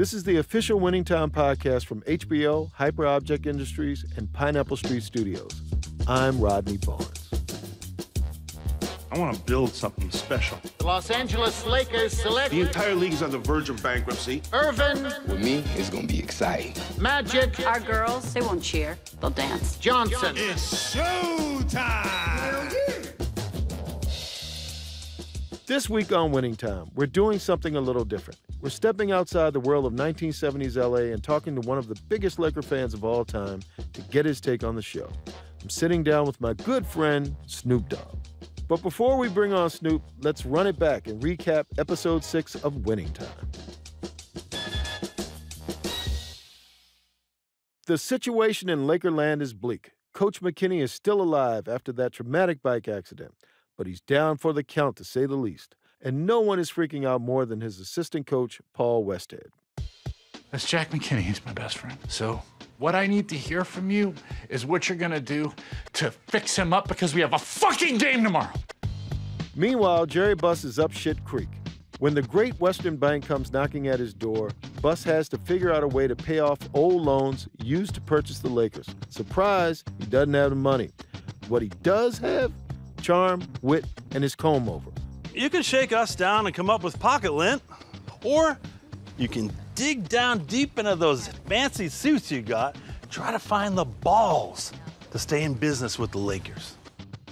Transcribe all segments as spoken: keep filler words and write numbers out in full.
This is the official Winning Time podcast from H B O, Hyper Object Industries, and Pineapple Street Studios. I'm Rodney Barnes. I want to build something special. The Los Angeles Lakers select... The entire league's on the verge of bankruptcy. Irvin. With me, it's going to be exciting. Magic. Our girls, they won't cheer. They'll dance. Johnson. It's showtime! This week on Winning Time, we're doing something a little different. We're stepping outside the world of nineteen seventies L A and talking to one of the biggest Laker fans of all time to get his take on the show. I'm sitting down with my good friend, Snoop Dogg. But before we bring on Snoop, let's run it back and recap episode six of Winning Time. The situation in Lakerland is bleak. Coach McKinney is still alive after that traumatic bike accident, but he's down for the count, to say the least. And no one is freaking out more than his assistant coach, Paul Westhead. That's Jack McKinney. He's my best friend. So what I need to hear from you is what you're going to do to fix him up, because we have a fucking game tomorrow. Meanwhile, Jerry Buss is up shit creek. When the Great Western Bank comes knocking at his door, Buss has to figure out a way to pay off old loans used to purchase the Lakers. Surprise, he doesn't have the money. What he does have? Charm, wit, and his comb over. You can shake us down and come up with pocket lint, or you can dig down deep into those fancy suits you got, try to find the balls to stay in business with the Lakers.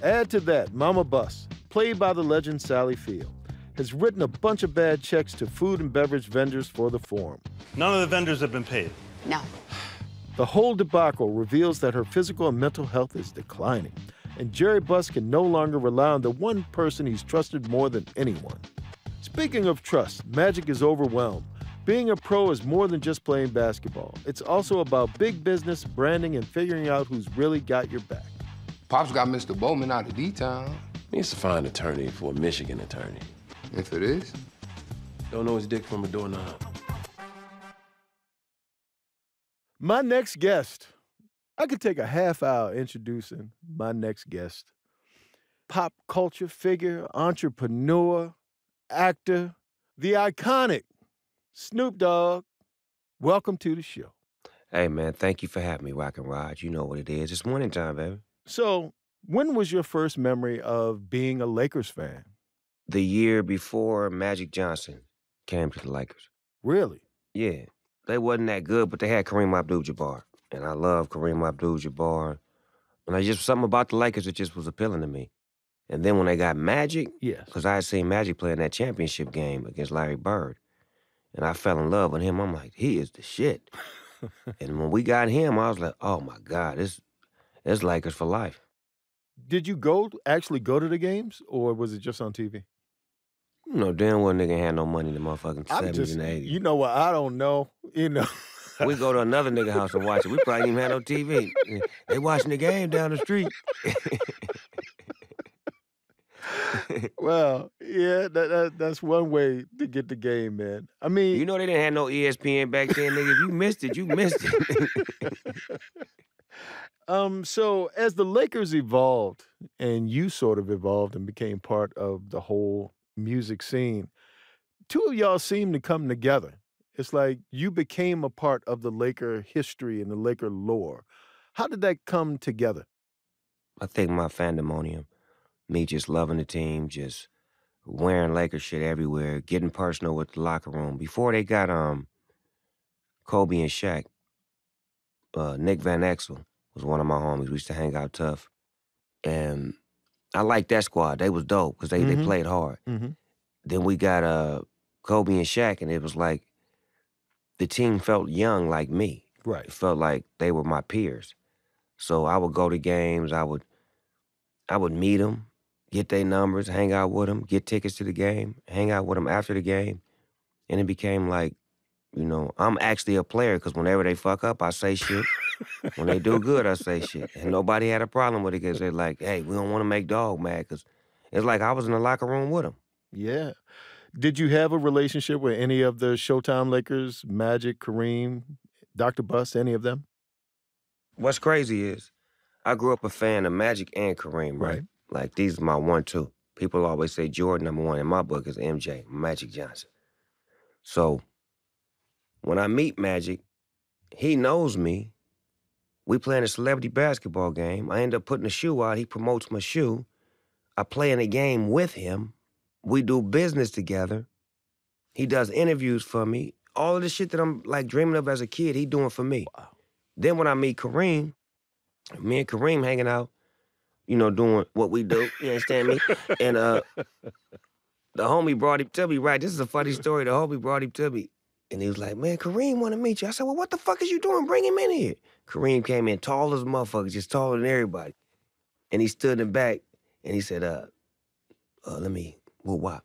Add to that, Mama Buss, played by the legend Sally Field, has written a bunch of bad checks to food and beverage vendors for the Forum. None of the vendors have been paid? No. The whole debacle reveals that her physical and mental health is declining, and Jerry Buss can no longer rely on the one person he's trusted more than anyone. Speaking of trust, Magic is overwhelmed. Being a pro is more than just playing basketball. It's also about big business, branding, and figuring out who's really got your back. Pops got Mister Bowman out of D-Town. Needs to find an attorney for a Michigan attorney. And for this? Don't know his dick from a doorknob. My next guest. I could take a half hour introducing my next guest. Pop culture figure, entrepreneur, actor, the iconic Snoop Dogg. Welcome to the show. Hey, man, thank you for having me, Rock and Rod. You know what it is. It's morning time, baby. So when was your first memory of being a Lakers fan? The year before Magic Johnson came to the Lakers. Really? Yeah. They wasn't that good, but they had Kareem Abdul-Jabbar. And I love Kareem Abdul-Jabbar. And I just, something about the Lakers that just was appealing to me. And then when they got Magic, yes, because I had seen Magic play in that championship game against Larry Bird. And I fell in love with him. I'm like, he is the shit. And when we got him, I was like, oh my God, it's, it's Lakers for life. Did you go, actually go to the games, or was it just on T V? You know, damn well nigga had no money in the motherfucking seventies and eighties. You know what, I don't know, you know. We go to another nigga house and watch it. We probably didn't even have no T V. They watching the game down the street. Well, yeah, that, that, that's one way to get the game, man. I mean... You know they didn't have no E S P N back then, nigga. If you missed it, you missed it. um, so as the Lakers evolved, and you sort of evolved and became part of the whole music scene, two of y'all seemed to come together. It's like you became a part of the Laker history and the Laker lore. How did that come together? I think my fandemonium, me just loving the team, just wearing Laker shit everywhere, getting personal with the locker room. Before they got um Kobe and Shaq, uh, Nick Van Exel was one of my homies. We used to hang out tough. And I liked that squad. They was dope because they, mm-hmm. they played hard. Mm-hmm. Then we got uh, Kobe and Shaq, and it was like, the team felt young like me. Right. It felt like they were my peers. So I would go to games, I would I would meet them, get their numbers, hang out with them, get tickets to the game, hang out with them after the game. And it became like, you know, I'm actually a player because whenever they fuck up, I say shit. When they do good, I say shit. And nobody had a problem with it because they're like, hey, we don't want to make Dog mad, because it's like I was in the locker room with them. Yeah. Did you have a relationship with any of the Showtime Lakers, Magic, Kareem, Doctor Buss, any of them? What's crazy is I grew up a fan of Magic and Kareem, right? right? Like, these are my one, two. People always say Jordan, number one. In my book is M J, Magic Johnson. So When I meet Magic, he knows me. We playing a celebrity basketball game. I end up putting a shoe out. He promotes my shoe. I play in a game with him. We do business together. He does interviews for me. All of the shit that I'm like dreaming of as a kid, he doing for me. Wow. Then when I meet Kareem, me and Kareem hanging out, you know, doing what we do. You understand me? And uh, the homie brought him to me, right? This is a funny story. The homie brought him to me. And he was like, man, Kareem want to meet you. I said, well, what the fuck is you doing? Bring him in here. Kareem came in tall as a motherfucker, just taller than everybody. And he stood in the back, and he said, uh, uh let me whoop wop.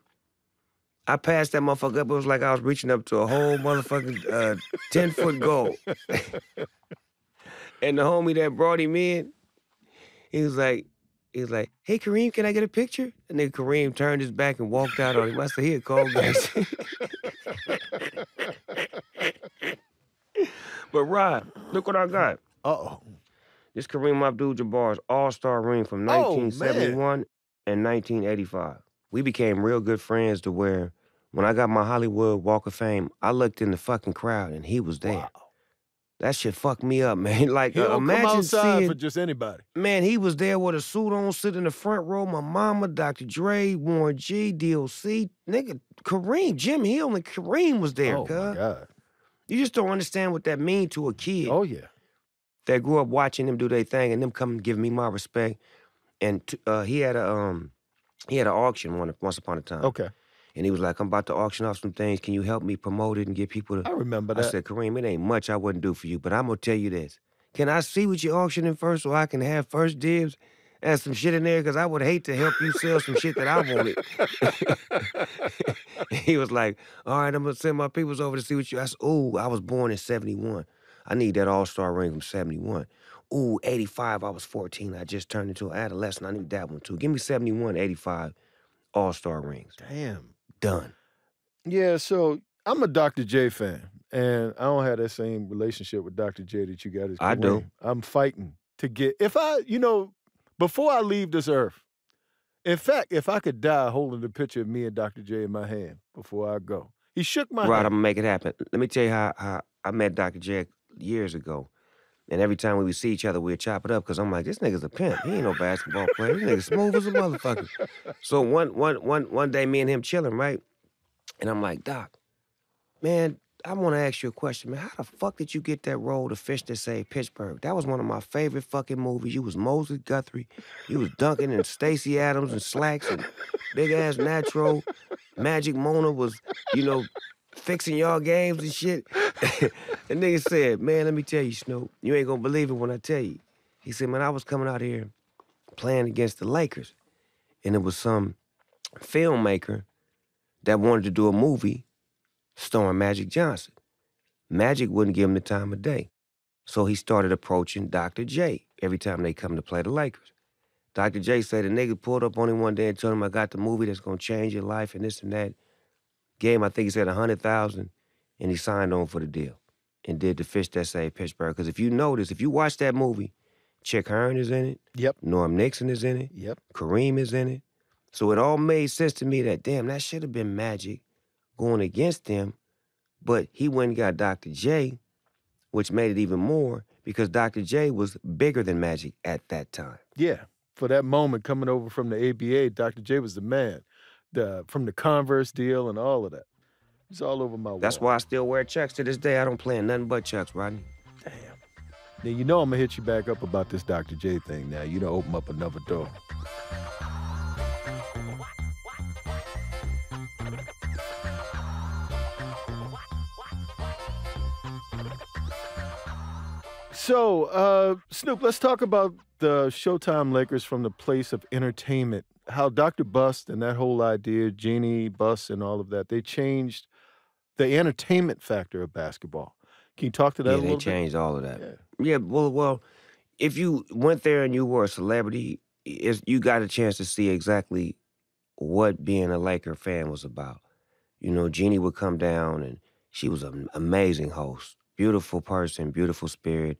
I passed that motherfucker up. It was like I was reaching up to a whole motherfucking ten-foot uh, goal. And the homie that brought him in, he was like, he was like, hey, Kareem, can I get a picture? And then Kareem turned his back and walked out on him. I said, he a cold guy. But Rod, look what I got. Uh-oh. This Kareem Abdul-Jabbar's all-star ring from nineteen seventy-one oh, and nineteen eighty-five. We became real good friends to where when I got my Hollywood Walk of Fame, I looked in the fucking crowd and he was there. Wow. That shit fucked me up, man. Like, uh, imagine come outside seeing, for just anybody. Man, he was there with a suit on, sitting in the front row. My mama, Doctor Dre, Warren G, D O C Nigga, Kareem, Jim Hill, and Kareem was there, oh, cuz. My God. You just don't understand what that means to a kid. Oh, yeah. That grew up watching them do their thing and them come give me my respect. And t uh, he had a um, he had an auction one, once upon a time. Okay. And he was like, I'm about to auction off some things. Can you help me promote it and get people to... I remember that. I said, Kareem, it ain't much I wouldn't do for you, but I'm going to tell you this. Can I see what you're auctioning first so I can have first dibs and some shit in there? Because I would hate to help you sell some shit that I wanted. He was like, all right, I'm going to send my peoples over to see what you... I said, ooh, I was born in seventy-one. I need that all-star ring from seventy-one. Ooh, eighty-five, I was fourteen. I just turned into an adolescent. I need that one, too. Give me seventy-one, eighty-five all-star rings. Damn. Done. Yeah, so I'm a Doctor J fan, and I don't have that same relationship with Doctor J that you got as Kareem. I do. I'm fighting to get, if I, you know, before I leave this earth, in fact, if I could die holding the picture of me and Doctor J in my hand before I go. He shook my right, hand. Right, I'm going to make it happen. Let me tell you how, how I met Doctor J years ago, and every time we would see each other, we'd chop it up, because I'm like, this nigga's a pimp. He ain't no basketball player. This nigga's smooth as a motherfucker. So one, one, one, one day, me and him chilling, right? And I'm like, Doc, man, I want to ask you a question, man. How the fuck did you get that role to Fish That Saved Pittsburgh? That was one of my favorite fucking movies. You was Moses Guthrie. You was Duncan and Stacey Adams and Slacks and big-ass Natural. Magic Mona was, you know, fixing y'all games and shit. The nigga said, man, let me tell you, Snoop, you ain't gonna believe it when I tell you. He said, man, I was coming out here playing against the Lakers, and it was some filmmaker that wanted to do a movie starring Magic Johnson. Magic wouldn't give him the time of day, so he started approaching Doctor J every time they come to play the Lakers. Doctor J said the nigga pulled up on him one day and told him, I got the movie that's gonna change your life and this and that. Game, I think he said a hundred thousand, and he signed on for the deal and did the Fish That Saved Pittsburgh. Because if you notice, if you watch that movie, Chick Hearn is in it. Yep. Norm Nixon is in it. Yep. Kareem is in it. So it all made sense to me that, damn, that should have been Magic going against them, but he went and got Doctor J, which made it even more because Doctor J was bigger than Magic at that time. Yeah. For that moment, coming over from the A B A, Doctor J was the man. The, from the Converse deal and all of that. It's all over my wall. That's why I still wear Chucks to this day. I don't play in nothing but Chucks, Rodney. Damn. Now, you know I'm going to hit you back up about this Doctor J thing now. You done open up another door. So, uh, Snoop, let's talk about the Showtime Lakers from the place of entertainment. How Doctor Buss and that whole idea, Jeannie Buss and all of that, they changed the entertainment factor of basketball. Can you talk to that yeah, a little bit? Yeah, they changed all of that. Yeah. yeah, well, well, if you went there and you were a celebrity, it's, you got a chance to see exactly what being a Laker fan was about. You know, Jeannie would come down, and she was an amazing host, beautiful person, beautiful spirit.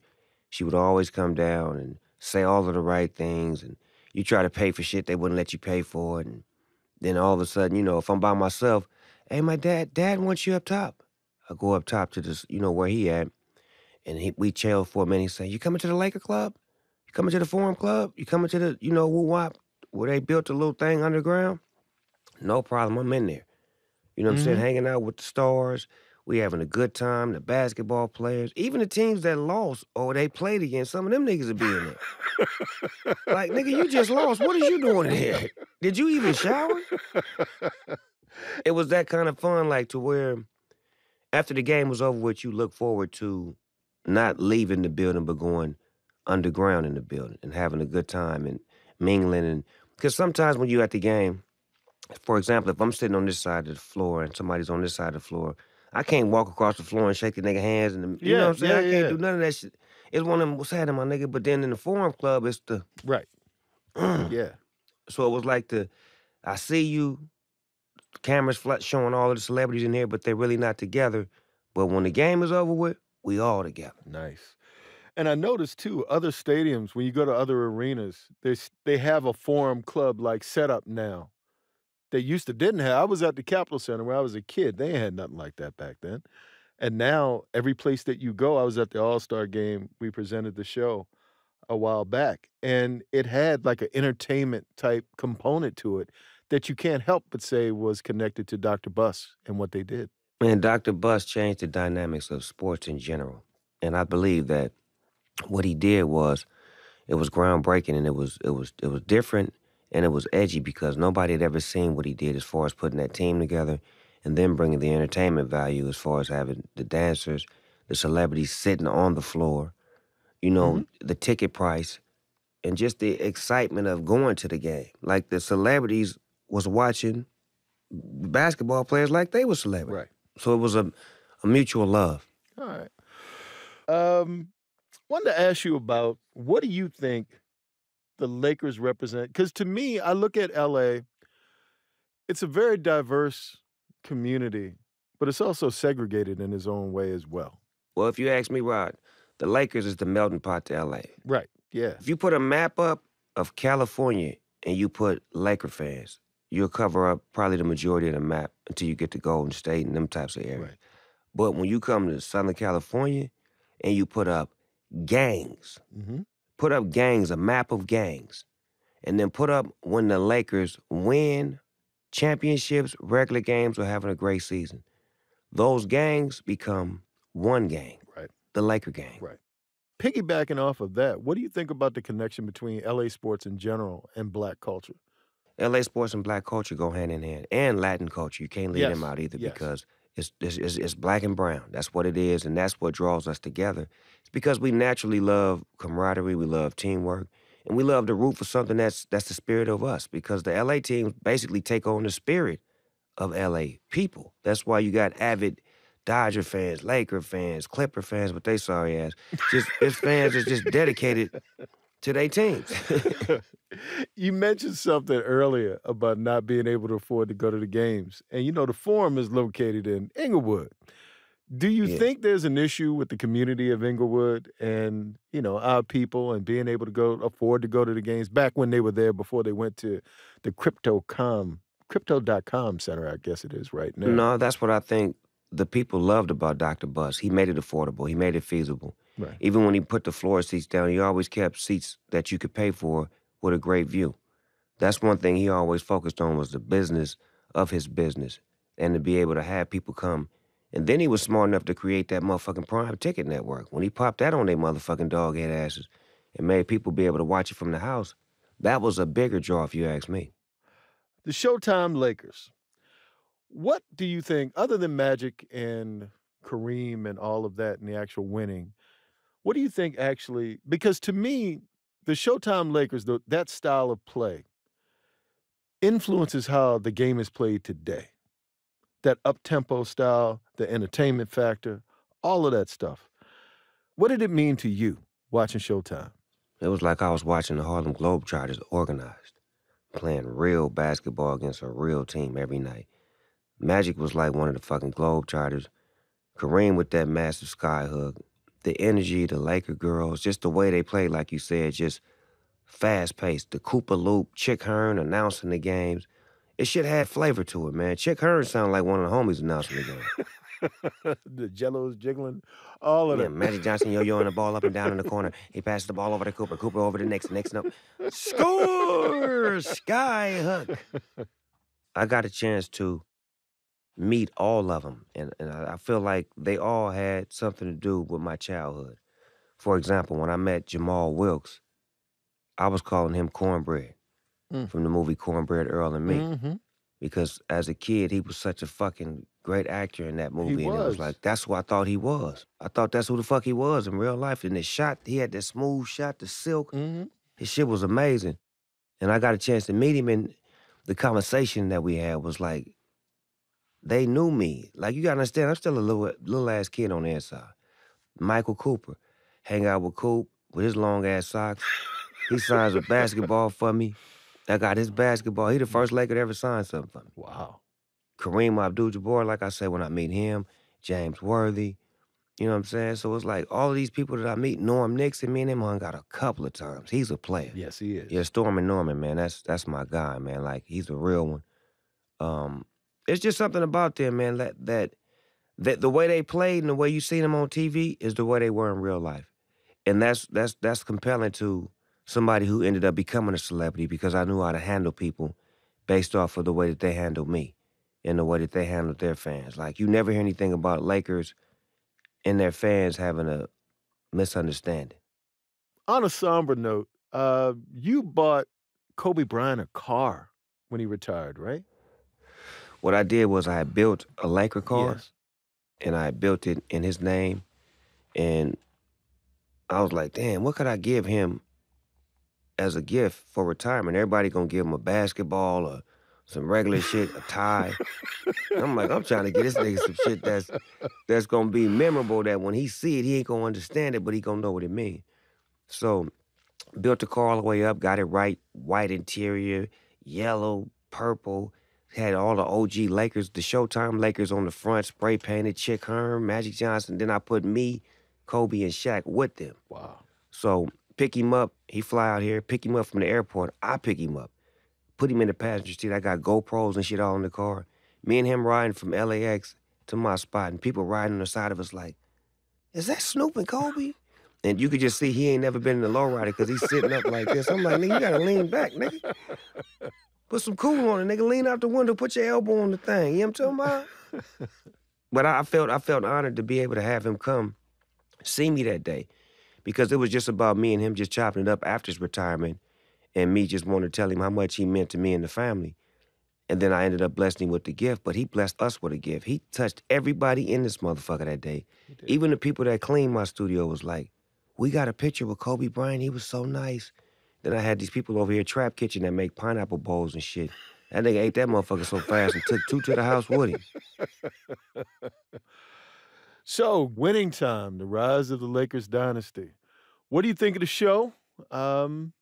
She would always come down and say all of the right things, and you try to pay for shit, they wouldn't let you pay for it. And then all of a sudden, you know, if I'm by myself, hey, my dad, dad wants you up top. I go up top to this, you know, where he at, and he, we chill for a minute. He say, "You coming to the Laker Club? You coming to the Forum Club? You coming to the, you know, Woo Wop, where they built the little thing underground?" No problem, I'm in there. You know what mm-hmm. I'm saying? Hanging out with the stars. We having a good time. The basketball players, even the teams that lost or they played against, some of them niggas would be in there. Like, nigga, you just lost. What are you doing in here? Did you even shower? It was that kind of fun, like, to where after the game was over with, you look forward to not leaving the building but going underground in the building and having a good time and mingling. And because sometimes when you're at the game, for example, if I'm sitting on this side of the floor and somebody's on this side of the floor, I can't walk across the floor and shake the nigga hands. And the, you yeah, know what I'm saying? Yeah, I can't yeah. do none of that shit. It's one of them, what's happening, my nigga? But then in the Forum Club, it's the... Right. Mm. Yeah. So it was like the, I see you, cameras flat showing all of the celebrities in here, but they're really not together. But when the game is over with, we all together. Nice. And I noticed, too, other stadiums, when you go to other arenas, they have a Forum Club-like setup now. They used to didn't have. I was at the Capitol Center where I was a kid. They had nothing like that back then. And now, every place that you go, I was at the All-Star game. We presented the show a while back. And it had like an entertainment-type component to it that you can't help but say was connected to Doctor Buss and what they did. And Doctor Buss changed the dynamics of sports in general. And I believe that what he did was, it was groundbreaking and it was it was it was different. And it was edgy because nobody had ever seen what he did as far as putting that team together and then bringing the entertainment value as far as having the dancers, the celebrities sitting on the floor, you know, mm-hmm. the ticket price, and just the excitement of going to the game. Like, the celebrities was watching basketball players like they were celebrities. Right. So it was a, a mutual love. All right. Um, wanted to ask you about, what do you think the Lakers represent? Because to me, I look at L A, it's a very diverse community, but it's also segregated in its own way as well. Well, if you ask me, Rod, the Lakers is the melting pot to L A. Right, yeah. If you put a map up of California and you put Laker fans, you'll cover up probably the majority of the map until you get to Golden State and them types of areas. Right. But when you come to Southern California and you put up gangs, mm-hmm. put up gangs, a map of gangs, and then put up when the Lakers win championships, regular games, or having a great season. Those gangs become one gang, right? The Laker gang. Right. Piggybacking off of that, what do you think about the connection between L A sports in general and black culture? L A sports and black culture go hand in hand, and Latin culture. You can't leave yes. them out either yes. because it's, it's, it's black and brown. That's what it is, and that's what draws us together. Because we naturally love camaraderie, we love teamwork, and we love to root for something that's that's the spirit of us, because the L A teams basically take on the spirit of L A people. That's why you got avid Dodger fans, Laker fans, Clipper fans, but they sorry ass. Just It's fans is just dedicated to their teams. You mentioned something earlier about not being able to afford to go to the games. And, you know, the Forum is located in Inglewood. Do you yeah. think there's an issue with the community of Inglewood and, you know, our people and being able to go, afford to go to the games back when they were there before they went to the Crypto dot com, Crypto dot com Center, I guess it is right now? No, that's what I think the people loved about Doctor Buss. He made it affordable. He made it feasible. Right. Even when he put the floor seats down, he always kept seats that you could pay for with a great view. That's one thing he always focused on, was the business of his business and to be able to have people come. And then he was smart enough to create that motherfucking Prime Ticket Network. When he popped that on their motherfucking doghead asses and made people be able to watch it from the house, that was a bigger draw, if you ask me. The Showtime Lakers. What do you think, other than Magic and Kareem and all of that and the actual winning, what do you think actually, because to me, the Showtime Lakers, the, that style of play, influences how the game is played today. That up-tempo style, the entertainment factor, all of that stuff. What did it mean to you watching Showtime? It was like I was watching the Harlem Globetrotters organized, playing real basketball against a real team every night. Magic was like one of the fucking Globetrotters. Kareem with that massive sky hook. The energy, the Laker girls, just the way they played, like you said, just fast-paced. The Cooper loop, Chick Hearn announcing the games. It shit had flavor to it, man. Chick Hearn sounded like one of the homies announcing the game. The jello's jiggling. All of yeah, them. Magic Johnson yo-yoing the ball up and down in the corner. He passes the ball over to Cooper. Cooper over to Nixon. Nixon up. Score! Skyhook. I got a chance to meet all of them. And, and I feel like they all had something to do with my childhood. For example, when I met Jamal Wilkes, I was calling him Cornbread mm. from the movie Cornbread Earl and Me. Mm-hmm. Because as a kid, he was such a fucking great actor in that movie. He was. And it was like, that's who I thought he was. I thought that's who the fuck he was in real life. And the shot, he had that smooth shot, the silk. Mm-hmm. His shit was amazing. And I got a chance to meet him, and the conversation that we had was like, they knew me. Like, you got to understand, I'm still a little, little ass kid on the inside. Michael Cooper, hang out with Coop with his long ass socks. He signs a basketball for me. I got his basketball. He the first Laker to ever sign something for me. Wow. Kareem Abdul-Jabbar, like I said, when I meet him, James Worthy, you know what I'm saying? So it's like all of these people that I meet, Norm Nixon, me and him hung out a couple of times. He's a player. Yes, he is. Yeah, Storm and Norman, man, that's that's my guy, man. Like, he's a real one. Um, it's just something about them, man, that, that, that the way they played and the way you see them on T V is the way they were in real life. And that's that's that's compelling to somebody who ended up becoming a celebrity, because I knew how to handle people based off of the way that they handled me and the way that they handled their fans. Like, you never hear anything about Lakers and their fans having a misunderstanding. On a somber note, uh, you bought Kobe Bryant a car when he retired, right? What I did was I had built a Laker car, yes. and I had built it in his name, and I was like, damn, what could I give him as a gift for retirement? Everybody gonna give him a basketball or some regular shit, a tie. I'm like, I'm trying to get this nigga some shit that's that's gonna be memorable, that when he see it, he ain't gonna understand it, but he gonna know what it mean. So, built the car all the way up, got it right, white interior, yellow, purple, had all the O G Lakers, the Showtime Lakers on the front, spray painted, Chick Hearn, Magic Johnson. Then I put me, Kobe, and Shaq with them. Wow. So, pick him up, he fly out here, pick him up from the airport, I pick him up, put him in the passenger seat, I got GoPros and shit all in the car. Me and him riding from L A X to my spot, and people riding on the side of us like, is that Snoop and Kobe? And you could just see he ain't never been in a lowrider, because he's sitting up like this. I'm like, nigga, you gotta lean back, nigga. Put some cool on it, nigga, lean out the window, put your elbow on the thing, you know what I'm talking about? But I felt, I felt honored to be able to have him come see me that day, because it was just about me and him just chopping it up after his retirement, and me just wanting to tell him how much he meant to me and the family. And then I ended up blessing him with the gift, but he blessed us with a gift. He touched everybody in this motherfucker that day. Even the people that cleaned my studio was like, we got a picture with Kobe Bryant, he was so nice. Then I had these people over here, Trap Kitchen, that make pineapple bowls and shit. That nigga ate that motherfucker so fast and took two to the house with him. So, Winning Time, the rise of the Lakers dynasty. What do you think of the show? Um,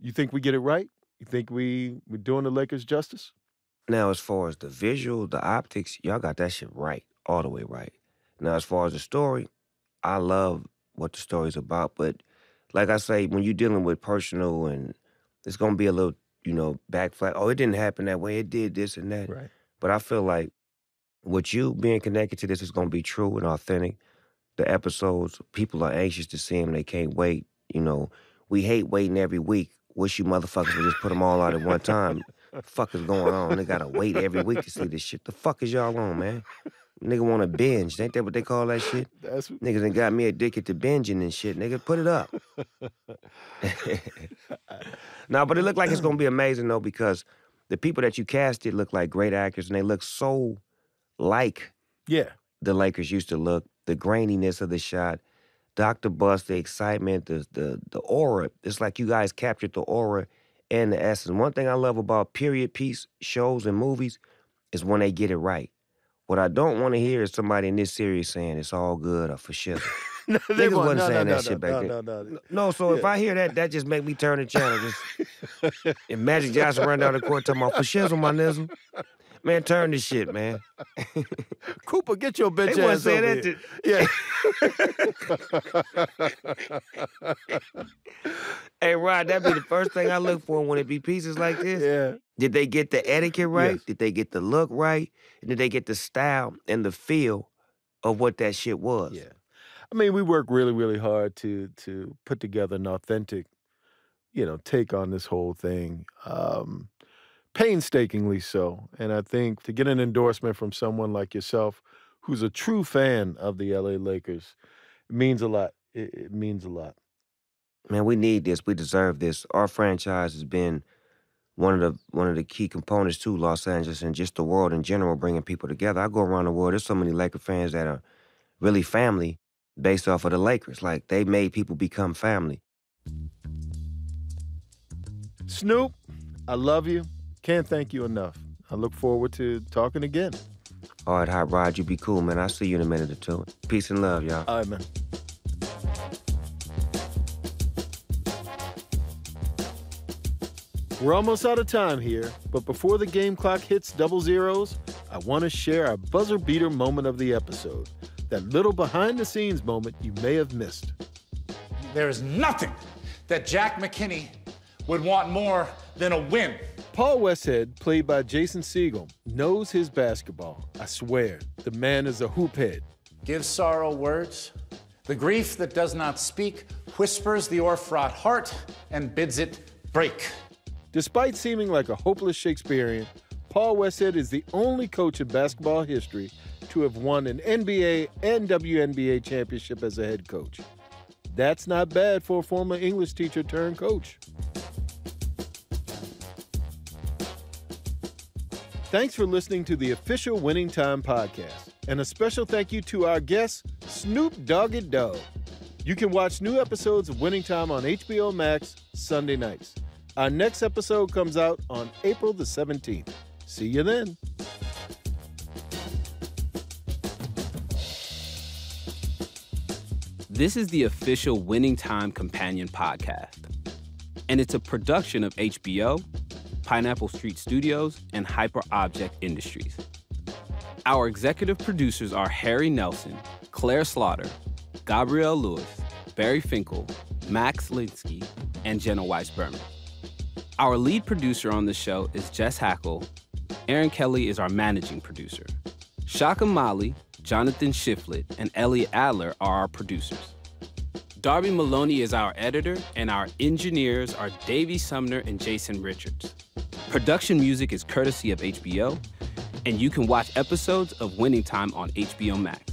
you think we get it right? You think we, we're doing the Lakers justice? Now, as far as the visual, the optics, y'all got that shit right, all the way right. Now, as far as the story, I love what the story's about, but like I say, when you're dealing with personal, and it's going to be a little, you know, backflash. Oh, it didn't happen that way. It did this and that. Right. But I feel like with you being connected to this, is going to be true and authentic. The episodes, people are anxious to see them. They can't wait. You know, we hate waiting every week. Wish you motherfuckers would just put them all out at one time. The fuck is going on? They got to wait every week to see this shit. The fuck is y'all on, man? Nigga want to binge. Ain't that what they call that shit? That's... Niggas done got me addicted to binging and shit. Nigga, put it up. Nah, but it looked like it's going to be amazing, though, because the people that you casted look like great actors, and they look so... like yeah, the Lakers used to look, the graininess of the shot, Doctor Buss, the excitement, the, the, the aura. It's like you guys captured the aura and the essence. One thing I love about period piece shows and movies is when they get it right. What I don't want to hear is somebody in this series saying it's all good or for shit. No, they Niggas wasn't no, saying no, that no, shit back no, then. No, no, no. no so yeah. If I hear that, that just make me turn the channel. Just, and Magic Johnson run down the court talking about for shizzle, my nizzle. Man, turn this shit, man. Cooper, get your bitch they ass over that here. Yeah. Hey, Rod, that'd be the first thing I look for when it be pieces like this. Yeah. Did they get the etiquette right? Yes. Did they get the look right? And did they get the style and the feel of what that shit was. Yeah. I mean, we work really, really hard to to put together an authentic, you know, take on this whole thing, um, painstakingly so. And I think to get an endorsement from someone like yourself, who's a true fan of the L A Lakers, it means a lot. It, it means a lot. Man, we need this. We deserve this. Our franchise has been one of the one of the key components to Los Angeles and just the world in general, bringing people together. I go around the world. There's so many Laker fans that are really family based off of the Lakers. Like, they made people become family. Snoop, I love you. Can't thank you enough. I look forward to talking again. All right, Hot Rod, you be cool, man. I'll see you in a minute or two. Peace and love, y'all. All right, man. We're almost out of time here, but before the game clock hits double zeros, I want to share our buzzer beater moment of the episode, that little behind the scenes moment you may have missed. There is nothing that Jack McKinney would want more than a win. Paul Westhead, played by Jason Segel, knows his basketball. I swear, the man is a hoop head. Give sorrow words. The grief that does not speak whispers the o'erfraught heart and bids it break. Despite seeming like a hopeless Shakespearean, Paul Westhead is the only coach in basketball history to have won an N B A and W N B A championship as a head coach. That's not bad for a former English teacher turned coach. Thanks for listening to the official Winning Time podcast. And a special thank you to our guest, Snoop Doggy Dogg. You can watch new episodes of Winning Time on H B O Max Sunday nights. Our next episode comes out on April the seventeenth. See you then. This is the official Winning Time companion podcast. And it's a production of H B O, Pineapple Street Studios, and Hyper Object Industries. Our executive producers are Harry Nelson, Claire Slaughter, Gabrielle Lewis, Barry Finkel, Max Linsky, and Jenna Weiss-Berman. Our lead producer on the show is Jess Hackle. Aaron Kelly is our managing producer. Shaka Mali, Jonathan Shiflett, and Elliot Adler are our producers. Darby Maloney is our editor, and our engineers are Davey Sumner and Jason Richards. Production music is courtesy of H B O, and you can watch episodes of Winning Time on H B O Max.